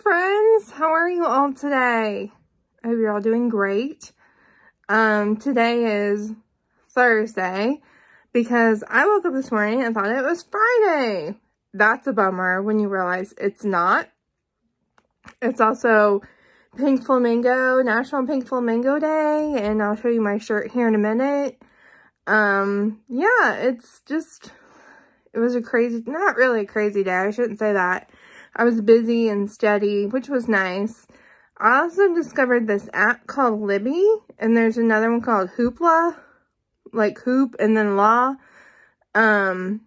friends, how are you all today? I hope you're all doing great. Today is Thursday because I woke up this morning and thought it was Friday. That's a bummer when you realize it's not. It's also Pink Flamingo, National Pink Flamingo Day, and I'll show you my shirt here in a minute. Yeah, it was not really a crazy day. I shouldn't say that. I was busy and steady, which was nice. I also discovered this app called Libby, and there's another one called Hoopla, like hoop and then law. And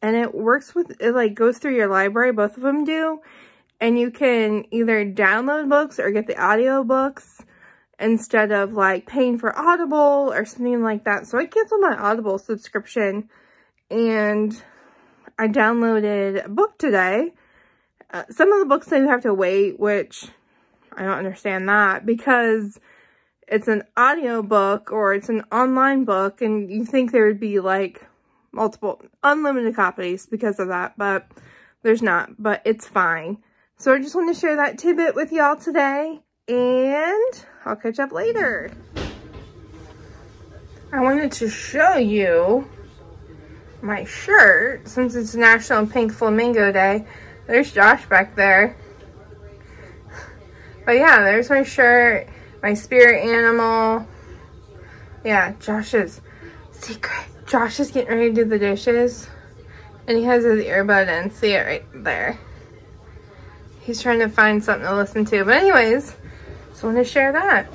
it works with, it like goes through your library, both of them do, and you can either download books or get the audio books instead of like paying for Audible or something like that. So I canceled my Audible subscription and I downloaded a book today. Some of the books that you have to wait, which I don't understand that, because it's an audio book or it's an online book and you think there would be like multiple unlimited copies because of that, but there's not, but it's fine. So I just want to share that tidbit with y'all today and I'll catch up later. I wanted to show you my shirt since it's National Pink Flamingo Day. There's Josh back there. But yeah, there's my shirt, my spirit animal. Yeah, Josh's secret. Josh is getting ready to do the dishes. And he has his earbud in. See it right there. He's trying to find something to listen to. But anyways, just want to share that.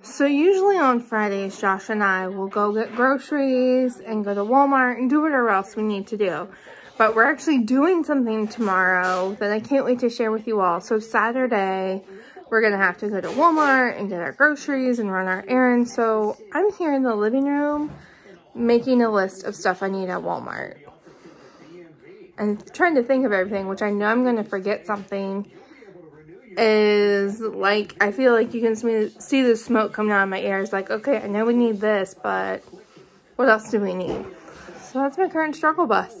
So usually on Fridays, Josh and I will go get groceries and go to Walmart and do whatever else we need to do. But we're actually doing something tomorrow that I can't wait to share with you all. So Saturday, we're going to have to go to Walmart and get our groceries and run our errands. So I'm here in the living room making a list of stuff I need at Walmart. And trying to think of everything, which I know I'm going to forget something, is like, I feel like you can see the smoke coming out of my ears. Like, okay, I know we need this, but what else do we need? So that's my current struggle bus.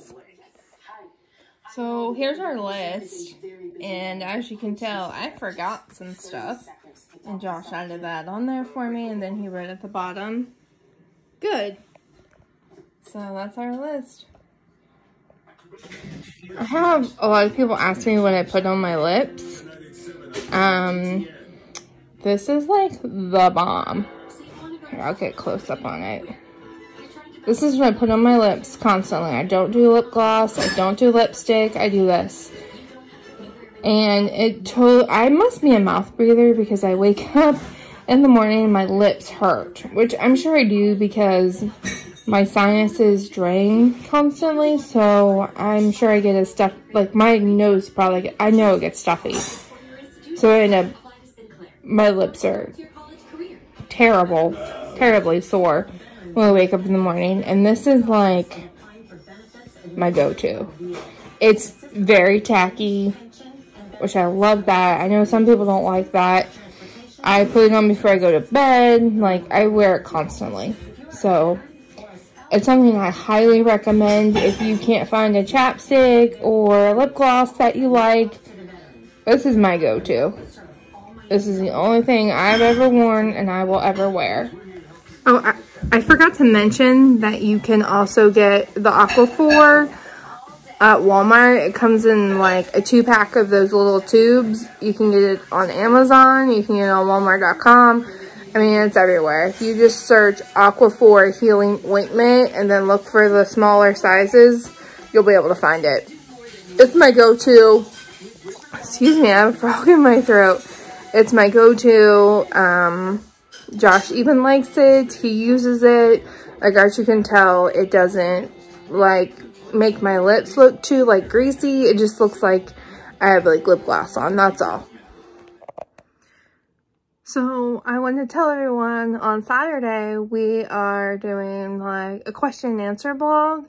So here's our list, and as you can tell, I forgot some stuff, and Josh added that on there for me, and then he wrote at the bottom, good. So that's our list. I have a lot of people ask me what I put on my lips. This is like the bomb. Here, I'll get close up on it. This is what I put on my lips constantly. I don't do lip gloss. I don't do lipstick. I do this. And I must be a mouth breather because I wake up in the morning and my lips hurt. Which I'm sure I do because my sinuses drain constantly. So I'm sure I get a stuff. Like my nose probably, I know it gets stuffy. So I end up, my lips are terribly sore when I wake up in the morning, and this is like my go-to. It's very tacky, which I love that. I know some people don't like that. I put it on before I go to bed. Like, I wear it constantly. So it's something I highly recommend if you can't find a chapstick or a lip gloss that you like. This is my go-to. This is the only thing I've ever worn and I will ever wear. Oh, I forgot to mention that you can also get the Aquaphor at Walmart. It comes in like a 2-pack of those little tubes. You can get it on Amazon. You can get it on Walmart.com. I mean, it's everywhere. If you just search Aquaphor Healing Ointment and then look for the smaller sizes, you'll be able to find it. It's my go-to. Excuse me, I have a frog in my throat. It's my go-to. Josh even likes it. He uses it. Like, as you can tell, it doesn't, like, make my lips look too, like, greasy. It just looks like I have, like, lip gloss on. That's all. So, I want to tell everyone on Saturday we are doing, like, a question and answer blog.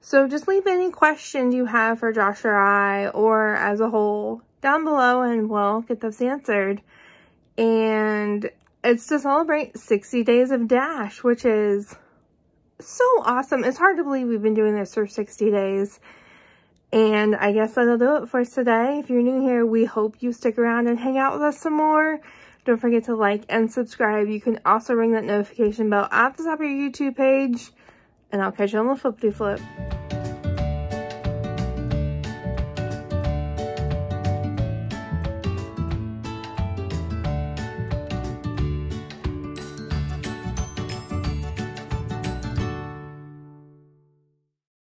So, just leave any questions you have for Josh or I or as a whole down below and we'll get those answered. And it's to celebrate 60 days of Dash, which is so awesome. It's hard to believe we've been doing this for 60 days. And I guess that'll do it for today. If you're new here, we hope you stick around and hang out with us some more. Don't forget to like and subscribe. You can also ring that notification bell at the top of your YouTube page. And I'll catch you on the flippity flip.